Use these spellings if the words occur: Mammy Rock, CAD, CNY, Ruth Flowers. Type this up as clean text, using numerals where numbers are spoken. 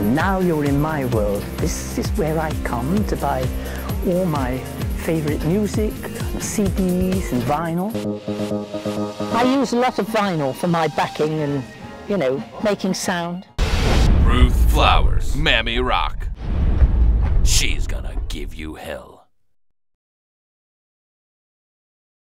And now you're in my world. This is where I come to buy all my favorite music, CDs and vinyl. I use a lot of vinyl for my backing and, you know, making sound. Ruth Flowers, Mammy Rock. She's gonna give you hell.